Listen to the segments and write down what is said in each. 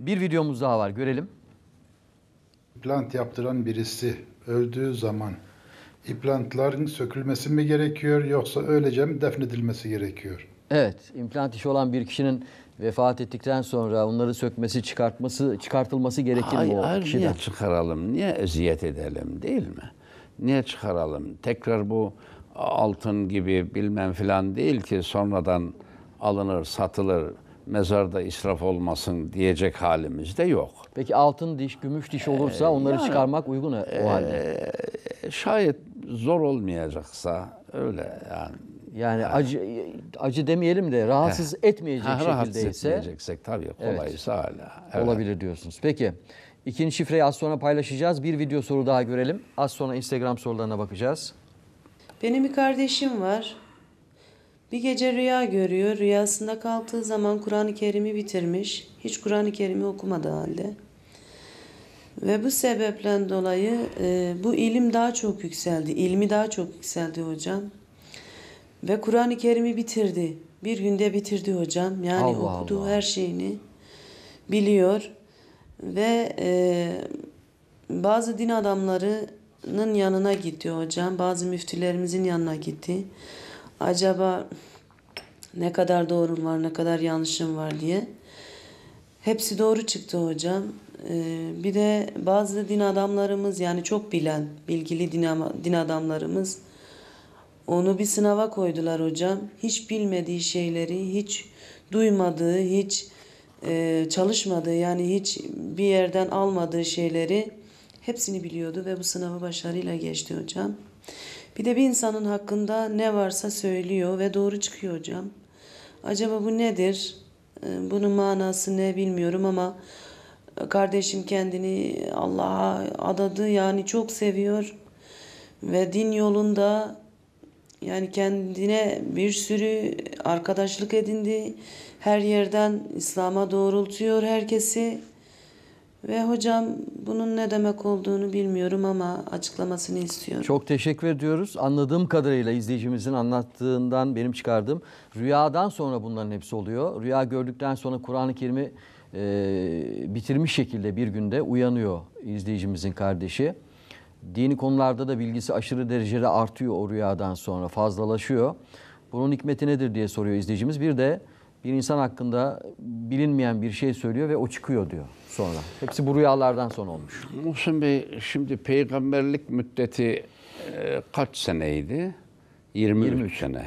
Bir videomuz daha var, görelim. İplant yaptıran birisi öldüğü zaman implantların sökülmesi mi gerekiyor yoksa öylece mi defnedilmesi gerekiyor? Evet, implant işi olan bir kişinin vefat ettikten sonra onları sökmesi, çıkartılması gerekir mi o kişiden? Niye çıkaralım, niye eziyet edelim, değil mi? Niye çıkaralım? Tekrar bu altın gibi bilmem filan değil ki sonradan alınır, satılır, mezarda israf olmasın diyecek halimiz de yok. Peki altın diş, gümüş diş olursa onları yani, çıkarmak uygun o halde? Şayet zor olmayacaksa öyle yani. Yani acı demeyelim de rahatsız etmeyecek şekildeyse. Etmeyeceksek tabii kolaysa evet, hala. Evet. Olabilir diyorsunuz. Peki ikinci şifreyi az sonra paylaşacağız. Bir video soru daha görelim. Az sonra Instagram sorularına bakacağız. Benim bir kardeşim var. Bir gece rüya görüyor. Rüyasında kalktığı zaman Kur'an-ı Kerim'i bitirmiş. Hiç Kur'an-ı Kerim'i okumadığı halde. Ve bu sebepten dolayı bu ilim daha çok yükseldi. İlmi daha çok yükseldi hocam. Ve Kur'an-ı Kerim'i bitirdi. Bir günde bitirdi hocam. Yani Allah okuduğu her şeyini biliyor. Ve bazı din adamlarının yanına gitti hocam. Bazı müftülerimizin yanına gitti. Acaba ne kadar doğrum var, ne kadar yanlışım var diye. Hepsi doğru çıktı hocam. Bir de bazı din adamlarımız, yani çok bilen, bilgili din adamlarımız onu bir sınava koydular hocam. Hiç bilmediği şeyleri, hiç duymadığı, hiç çalışmadığı, yani hiç bir yerden almadığı şeyleri hepsini biliyordu ve bu sınavı başarıyla geçti hocam. Bir de bir insanın hakkında ne varsa söylüyor ve doğru çıkıyor hocam. Acaba bu nedir? Bunun manası ne bilmiyorum ama kardeşim kendini Allah'a adadı. Yani çok seviyor ve din yolunda yani kendine bir sürü arkadaşlık edindi. Her yerden İslam'a doğrultuyor herkesi. Ve hocam bunun ne demek olduğunu bilmiyorum ama açıklamasını istiyorum. Çok teşekkür ediyoruz. Anladığım kadarıyla izleyicimizin anlattığından benim çıkardığım rüyadan sonra bunların hepsi oluyor. Rüya gördükten sonra Kur'an-ı Kerim'i bitirmiş şekilde bir günde uyanıyor izleyicimizin kardeşi. Dini konularda da bilgisi aşırı derecede artıyor o rüyadan sonra, fazlalaşıyor. Bunun hikmeti nedir diye soruyor izleyicimiz. Bir de bir insan hakkında bilinmeyen bir şey söylüyor ve o çıkıyor diyor sonra. Hepsi bu rüyalardan sonra olmuş. Muhsin Bey, şimdi peygamberlik müddeti kaç seneydi? 23 sene.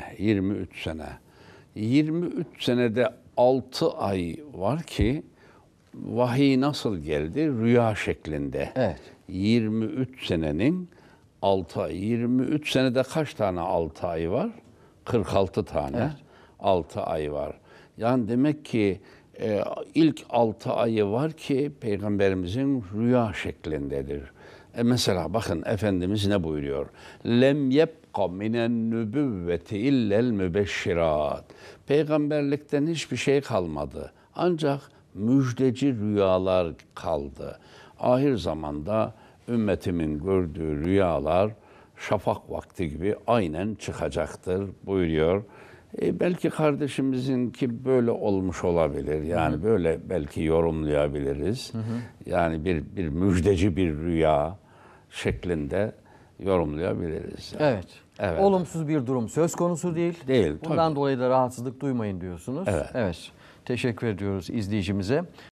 23 senede 6 ay var ki vahiy nasıl geldi? Rüya şeklinde. Evet. 23 senenin 6 ayı. 23 senede kaç tane 6 ay var? 46 tane. Evet. 6 ay var. Yani demek ki ilk 6 ayı var ki Peygamberimizin rüya şeklindedir. Mesela bakın Efendimiz ne buyuruyor? Lem yebka minen nübüvveti illel mübeşşirat. Peygamberlikten hiçbir şey kalmadı. Ancak müjdeci rüyalar kaldı. Ahir zamanda ümmetimin gördüğü rüyalar şafak vakti gibi aynen çıkacaktır buyuruyor. Belki kardeşimizinki böyle olmuş olabilir. Yani hı-hı, böyle belki yorumlayabiliriz. Hı-hı. Yani bir müjdeci bir rüya şeklinde yorumlayabiliriz. Yani. Evet. Evet. Olumsuz bir durum söz konusu değil. Değil. Bundan tabii dolayı da rahatsızlık duymayın diyorsunuz. Evet. Evet. Teşekkür ediyoruz izleyicimize.